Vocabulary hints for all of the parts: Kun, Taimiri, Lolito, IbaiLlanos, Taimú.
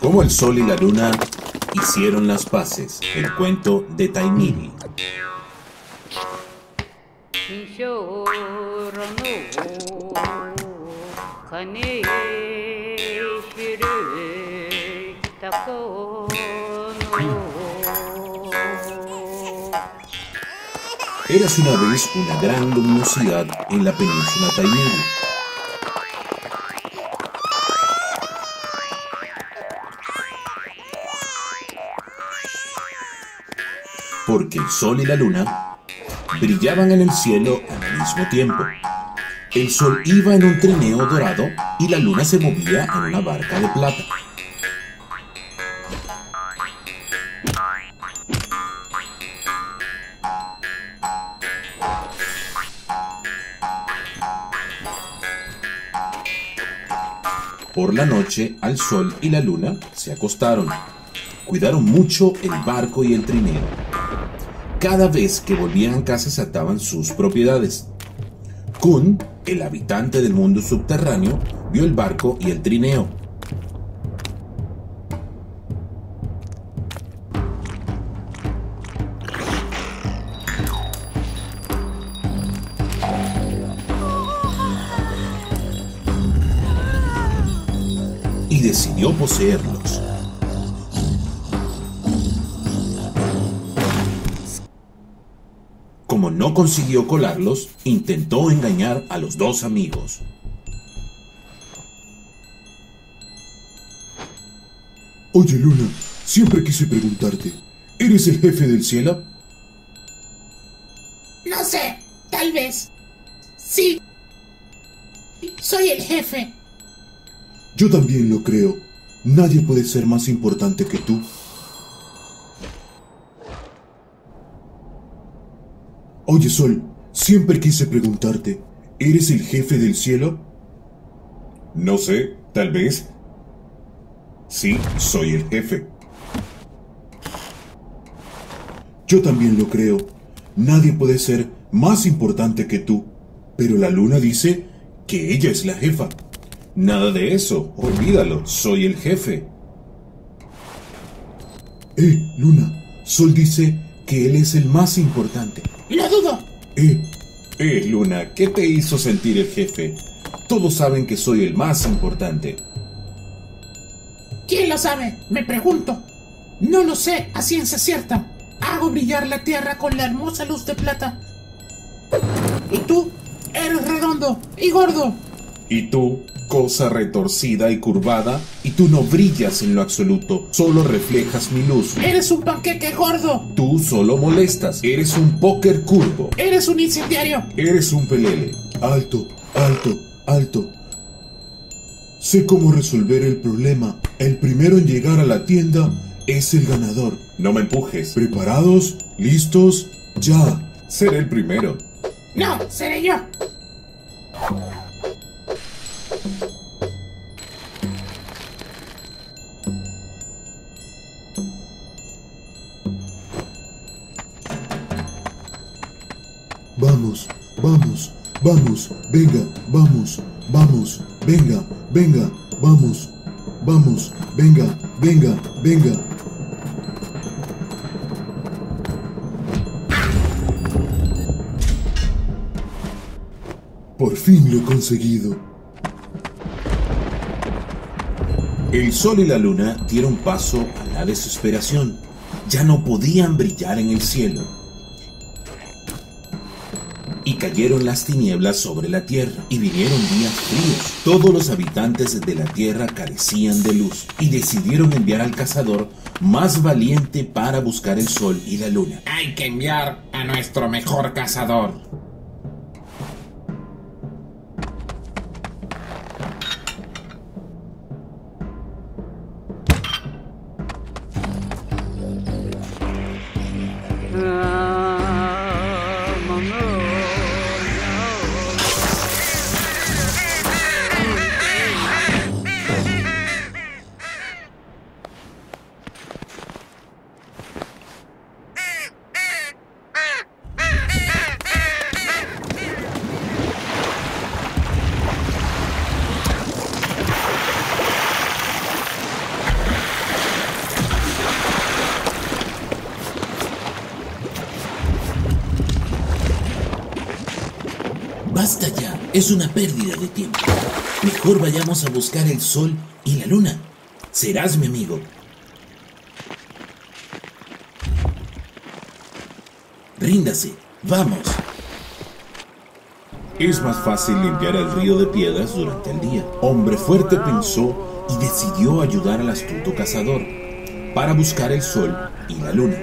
Cómo el sol y la luna hicieron las paces. El cuento de Taimiri. Eras una vez una gran luminosidad en la península Taimiri. Porque el sol y la luna brillaban en el cielo al mismo tiempo. El sol iba en un trineo dorado y la luna se movía en una barca de plata. Por la noche, al sol y la luna se acostaron. Cuidaron mucho el barco y el trineo. Cada vez que volvían a casa se ataban sus propiedades. Kun, el habitante del mundo subterráneo, vio el barco y el trineo. Y decidió poseerlos. Como no consiguió colarlos, intentó engañar a los dos amigos. Oye, Luna, siempre quise preguntarte, ¿eres el jefe del cielo? No sé, tal vez. Sí, soy el jefe. Yo también lo creo. Nadie puede ser más importante que tú. Oye, Sol, siempre quise preguntarte, ¿eres el jefe del cielo? No sé, tal vez. Sí, soy el jefe. Yo también lo creo. Nadie puede ser más importante que tú. Pero la luna dice que ella es la jefa. Nada de eso, olvídalo, soy el jefe. Luna, Sol dice que él es el más importante. ¡Lo dudo! Luna, ¿qué te hizo sentir el jefe? Todos saben que soy el más importante. ¿Quién lo sabe? Me pregunto. No lo sé, a ciencia cierta. Hago brillar la tierra con la hermosa luz de plata. Y tú, eres redondo y gordo. Y tú, cosa retorcida y curvada, y tú no brillas en lo absoluto, solo reflejas mi luz. ¡Eres un panqueque gordo! Tú solo molestas, eres un póker curvo. ¡Eres un incendiario! Eres un pelele. Alto, alto, alto. Sé cómo resolver el problema. El primero en llegar a la tienda es el ganador. No me empujes. ¿Preparados? ¿Listos? ¡Ya! Seré el primero. ¡No! ¡Seré yo! Vamos, vamos, vamos, venga, vamos, vamos, venga, venga, vamos, vamos, venga, venga, venga. Por fin lo he conseguido. El sol y la luna dieron paso a la desesperación. Ya no podían brillar en el cielo. Y cayeron las tinieblas sobre la tierra, y vinieron días fríos. Todos los habitantes de la tierra carecían de luz, y decidieron enviar al cazador más valiente para buscar el sol y la luna. Hay que enviar a nuestro mejor cazador. Basta ya, es una pérdida de tiempo. Mejor vayamos a buscar el sol y la luna. Serás mi amigo. Ríndase, vamos. Es más fácil limpiar el río de piedras durante el día. Hombre Fuerte pensó y decidió ayudar al astuto cazador para buscar el sol y la luna.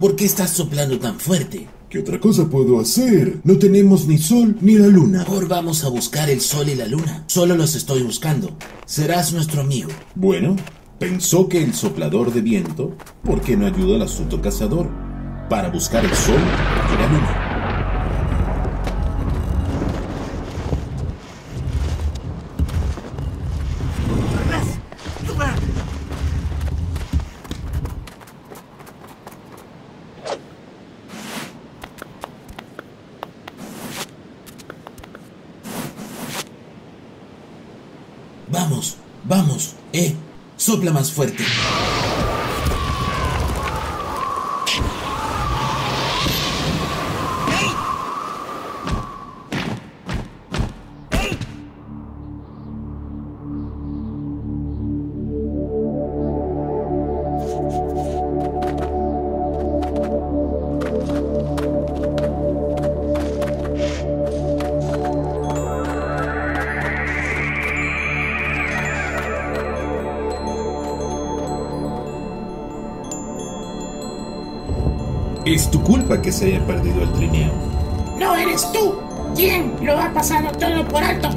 ¿Por qué estás soplando tan fuerte? ¿Qué otra cosa puedo hacer? No tenemos ni sol ni la luna. Mejor vamos a buscar el sol y la luna. Solo los estoy buscando. Serás nuestro amigo. Bueno, pensó que el soplador de viento, ¿por qué no ayuda al astuto cazador para buscar el sol y la luna? Vamos, vamos, sopla más fuerte. Es tu culpa que se haya perdido el trineo. ¡No eres tú! ¿Quién lo ha pasado todo por alto?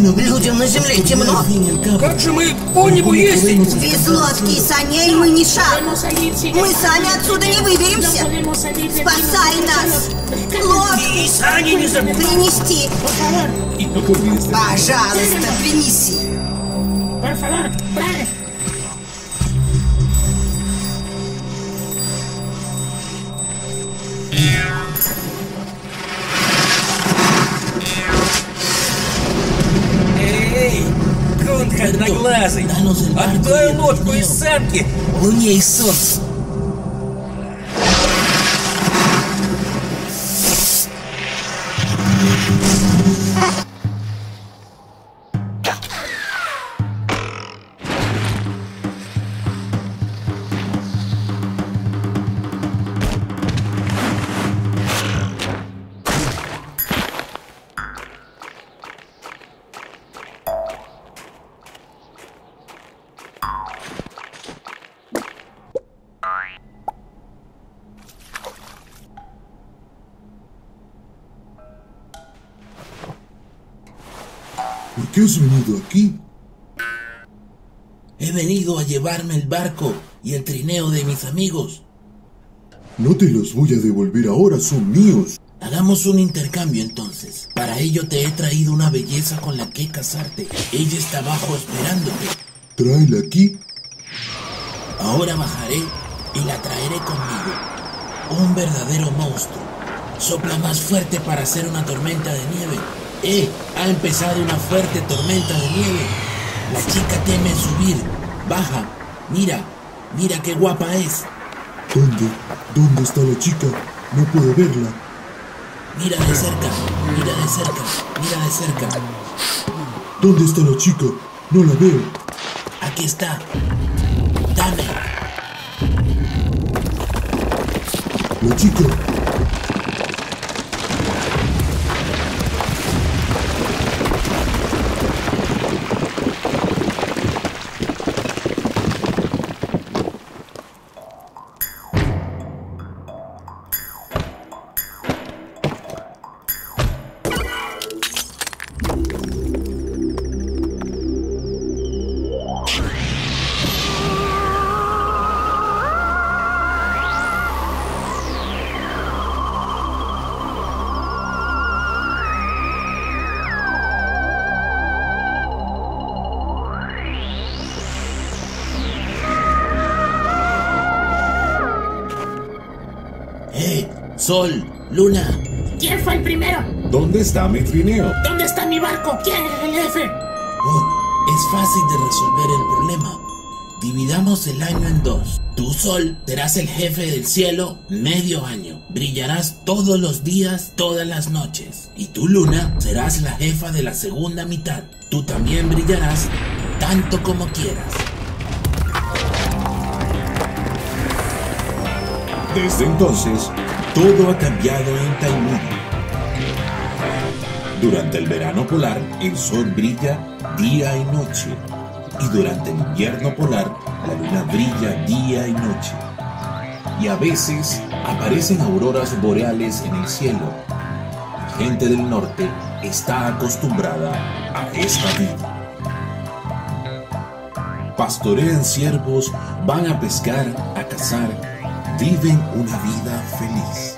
Людям на земле темно. Как же мы по небу ездим? Везлотки, саней мы не шаг. Мы сами отсюда не выберемся. Спасай нас. Лодки. И сани не забудь. Принести. Пожалуйста, принеси. Одноглазый, отдай лодку из санки луне и солнцу. ¿Por qué has venido aquí? He venido a llevarme el barco y el trineo de mis amigos. No te los voy a devolver ahora, son míos. Hagamos un intercambio entonces. Para ello te he traído una belleza con la que casarte. Ella está abajo esperándote. Tráela aquí. Ahora bajaré y la traeré conmigo. Un verdadero monstruo. Sopla más fuerte para hacer una tormenta de nieve. Ha empezado una fuerte tormenta de nieve. La chica teme subir. Baja. Mira. Mira qué guapa es. ¿Dónde? ¿Dónde está la chica? No puedo verla. Mira de cerca. Mira de cerca. Mira de cerca. ¿Dónde está la chica? No la veo. Aquí está. Dame. La chica. Sol, Luna. ¿Quién fue el primero? ¿Dónde está mi trineo? ¿Dónde está mi barco? ¿Quién es el jefe? Oh, es fácil de resolver el problema. Dividamos el año en dos. Tú, Sol, serás el jefe del cielo medio año. Brillarás todos los días, todas las noches. Y tú, Luna, serás la jefa de la segunda mitad. Tú también brillarás tanto como quieras. Desde entonces, todo ha cambiado en Taimú. Durante el verano polar, el sol brilla día y noche. Y durante el invierno polar, la luna brilla día y noche. Y a veces aparecen auroras boreales en el cielo. La gente del norte está acostumbrada a esta vida. Pastorean ciervos, van a pescar, a cazar, viven una vida feliz.